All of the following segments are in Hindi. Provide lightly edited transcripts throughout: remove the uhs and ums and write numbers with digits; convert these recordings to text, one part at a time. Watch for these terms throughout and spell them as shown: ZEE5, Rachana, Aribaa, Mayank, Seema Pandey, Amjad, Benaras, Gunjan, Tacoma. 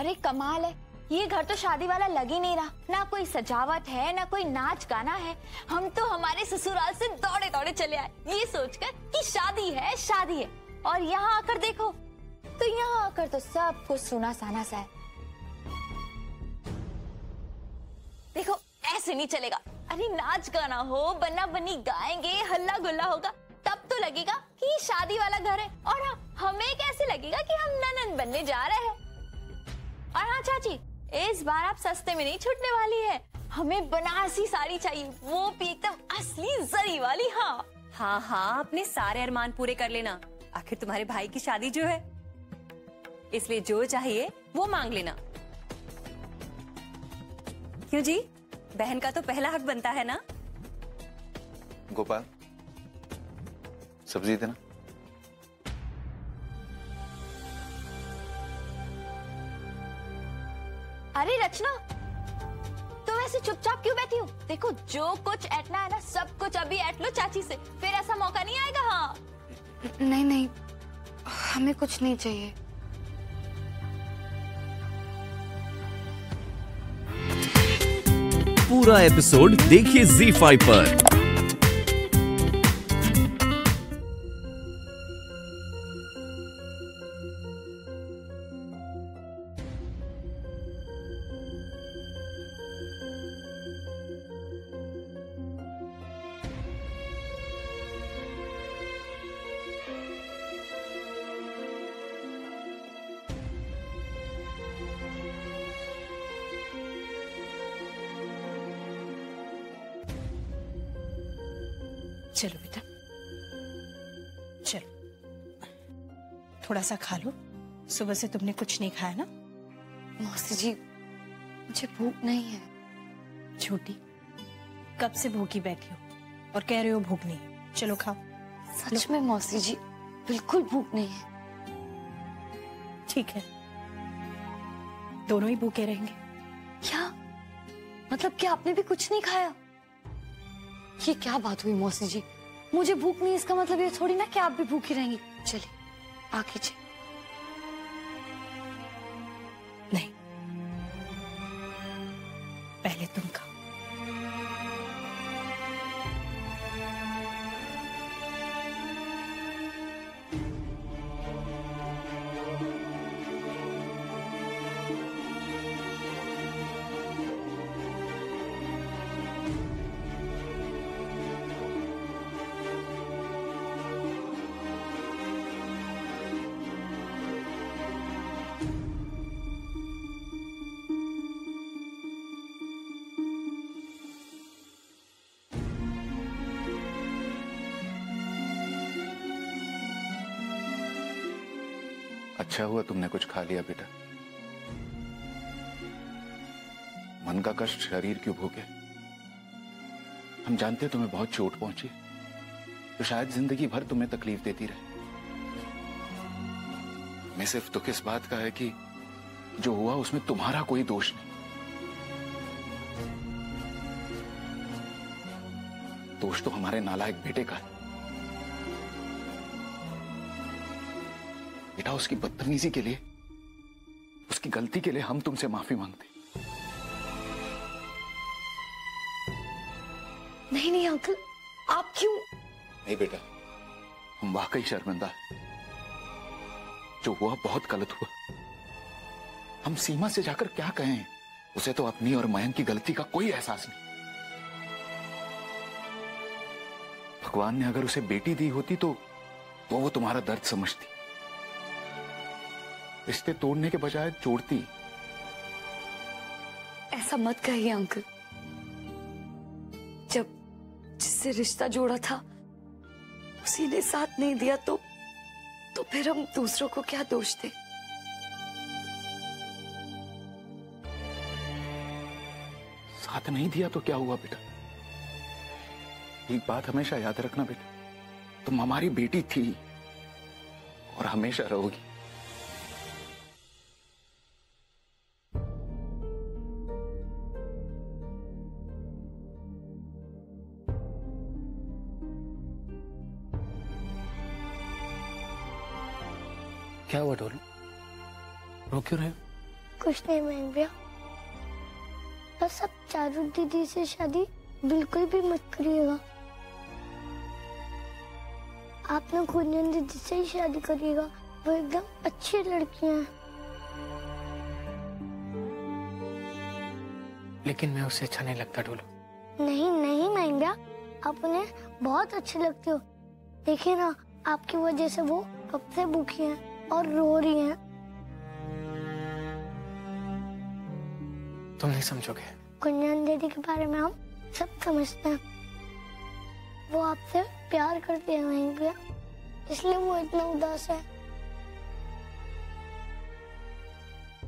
अरे कमाल है, ये घर तो शादी वाला लग ही नहीं रहा। ना कोई सजावट है, ना कोई नाच गाना है। हम तो हमारे ससुराल से दौड़े दौड़े चले आए ये सोचकर कि शादी है शादी है, और यहाँ आकर देखो तो यहाँ आकर तो सब कुछ सुना साना सा है। देखो ऐसे नहीं चलेगा। अरे नाच गाना हो, बन्ना बन्नी गाएंगे, हल्ला गुल्ला होगा, तब तो लगेगा कि ये शादी वाला घर है। और हाँ, हमें कैसे लगेगा कि हम ननंद बनने जा रहे हैं। और हाँ चाची, इस बार आप सस्ते में नहीं छूटने वाली है। हमें बनारसी साड़ी चाहिए, वो भी एकदम असली जरी वाली। हाँ हाँ हाँ, अपने सारे अरमान पूरे कर लेना। आखिर तुम्हारे भाई की शादी जो है, इसलिए जो चाहिए वो मांग लेना। क्यों जी, बहन का तो पहला हक बनता है ना। गोपाल, सब्जी देना। अरे रचना, तुम ऐसे चुपचाप क्यों बैठी हो? देखो जो कुछ ऐटना है ना, सब कुछ अभी ऐट लो चाची से, फिर ऐसा मौका नहीं आएगा। हाँ नहीं नहीं, हमें कुछ नहीं चाहिए। पूरा एपिसोड देखिए ZEE5 पर। चलो बेटा, चलो थोड़ा सा खा लो, सुबह से तुमने कुछ नहीं खाया ना। मौसी जी, मुझे भूख नहीं है। छोटी, कब से भूखी बैठी हो और कह रहे हो भूख नहीं। चलो खाओ। सच में मौसी जी, बिल्कुल भूख नहीं है। ठीक है, दोनों ही भूखे रहेंगे। क्या मतलब, क्या आपने भी कुछ नहीं खाया? ये क्या बात हुई मौसी जी, मुझे भूख नहीं, इसका मतलब ये थोड़ी ना कि आप भी भूखी रहेंगी। चलिए आ कीजिए। नहीं, पहले तुम खाओ। अच्छा हुआ तुमने कुछ खा लिया बेटा। मन का कष्ट, शरीर क्यों भूखे। हम जानते तुम्हें बहुत चोट पहुंची, तो शायद जिंदगी भर तुम्हें तकलीफ देती रहे। मैं सिर्फ दुख इस बात का है कि जो हुआ उसमें तुम्हारा कोई दोष नहीं। दोष तो हमारे नालायक बेटे का है बेटा। उसकी बदतमीजी के लिए, उसकी गलती के लिए हम तुमसे माफी मांगते। नहीं नहीं अंकल, आप क्यों? नहीं बेटा, हम वाकई शर्मिंदा हैं। जो हुआ बहुत गलत हुआ। हम सीमा से जाकर क्या कहें, उसे तो अपनी और मयंक की गलती का कोई एहसास नहीं। भगवान ने अगर उसे बेटी दी होती तो वो तुम्हारा दर्द समझती, रिश्ते तोड़ने के बजाय जोड़ती। ऐसा मत कहिए अंकल, जब जिससे रिश्ता जोड़ा था उसी ने साथ नहीं दिया तो फिर हम दूसरों को क्या दोष दें। साथ नहीं दिया तो क्या हुआ बेटा। एक बात हमेशा याद रखना बेटा, तुम हमारी बेटी थी और हमेशा रहोगी। क्या हुआ ढोलू, रो क्यों रहे हो? कुछ नहीं मयंक भैया, आप सब चारू दीदी से शादी बिल्कुल भी मत करिएगा। आप ना गुंजन दीदी से ही शादी करिएगा, वो एकदम अच्छी लड़कियां हैं। लेकिन मैं उससे अच्छा नहीं लगता डोलू। नहीं नहीं मयंक भैया, आप उन्हें बहुत अच्छे लगते हो। देखिए ना, आपकी वजह से वो कब से भूखी हैं और रो रही हैं। तुम नहीं समझोगे। गुंजन दीदी के बारे में हम सब समझते हैं, वो आपसे प्यार करते हैं मयंक भैया, इसलिए वो इतना उदास है।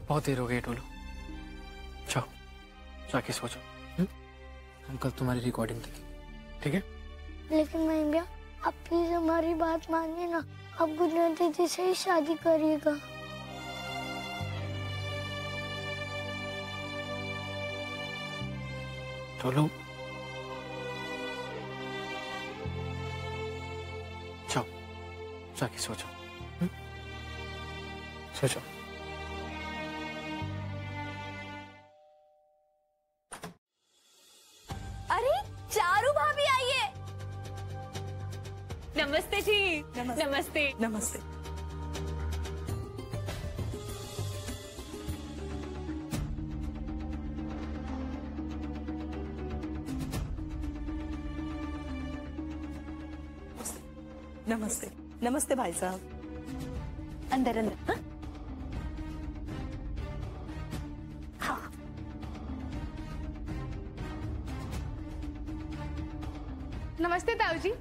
बहुत देर हो गई डोलू, जाओ जाके सोचो। हम कल तुम्हारी रिकॉर्डिंग देखेंगे, ठीक है? लेकिन मयंक भैया, आप प्लीज हमारी बात मानिए ना, आप गुंजन दीदी से ही शादी करिएगा। डोलू जाओ जाके सोचो। सोचो। अरे चारू भाभी आई है। नमस्ते जी। नमस्ते नमस्ते, नमस्ते। नमस्ते नमस्ते भाई साहब। अंदर अंदर। हाँ, नमस्ते ताऊ जी।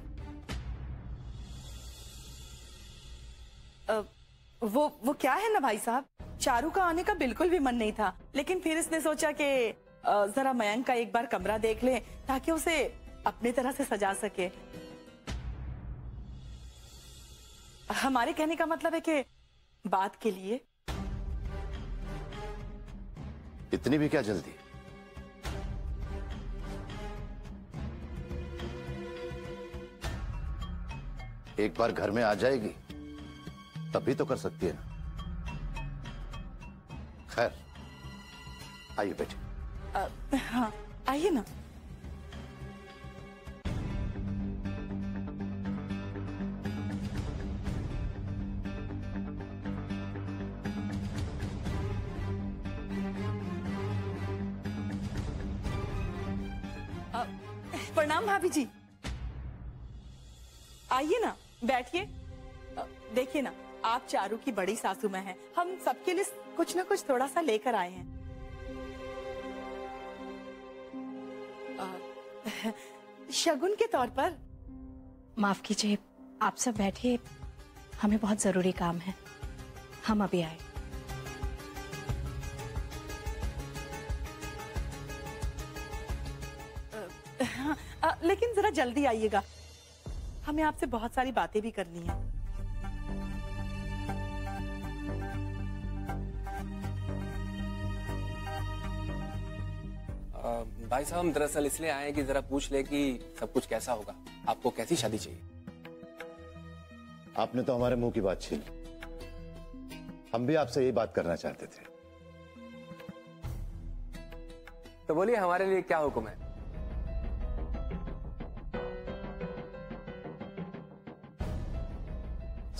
वो क्या है ना भाई साहब, चारू का आने का बिल्कुल भी मन नहीं था, लेकिन फिर इसने सोचा कि जरा मयंक का एक बार कमरा देख ले ताकि उसे अपने तरह से सजा सके। हमारे कहने का मतलब है कि बात के लिए। इतनी भी क्या जल्दी? एक बार घर में आ जाएगी तभी तो कर सकती है ना। खैर, आइए बेटे। हाँ, आइए ना। प्रणाम भाभी जी, आइए ना, बैठिए। देखिए ना, आप चारू की बड़ी सासू मां हैं, हम सबके लिए कुछ ना कुछ थोड़ा सा लेकर आए हैं। शगुन के तौर पर। माफ कीजिए, आप सब बैठिए, हमें बहुत जरूरी काम है, हम अभी आए। लेकिन जरा जल्दी आइएगा, हमें आपसे बहुत सारी बातें भी करनी है। भाई साहब, हम दरअसल इसलिए आए हैं कि जरा पूछ ले कि सब कुछ कैसा होगा, आपको कैसी शादी चाहिए। आपने तो हमारे मुंह की बात छीनी, हम भी आपसे यही बात करना चाहते थे। तो बोलिए, हमारे लिए क्या हुक्म है?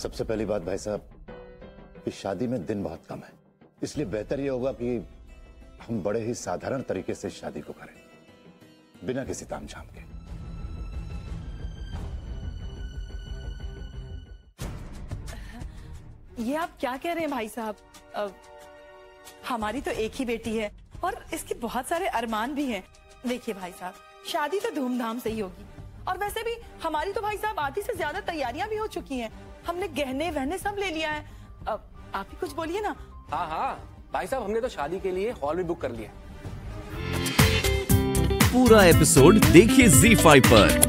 सबसे पहली बात भाई साहब, इस शादी में दिन बहुत कम है, इसलिए बेहतर यह होगा कि हम बड़े ही साधारण तरीके से शादी को करें, बिना किसी तामझाम के। ये आप क्या कह रहे हैं भाई साहब, हमारी तो एक ही बेटी है और इसके बहुत सारे अरमान भी हैं। देखिए भाई साहब, शादी तो धूमधाम से ही होगी, और वैसे भी हमारी तो भाई साहब आधी से ज्यादा तैयारियां भी हो चुकी हैं, हमने गहने वहने सब ले लिया है। अब आप ही कुछ बोलिए ना। हाँ हाँ भाई साहब, हमने तो शादी के लिए हॉल भी बुक कर लिया। पूरा एपिसोड देखिए ZEE5 पर।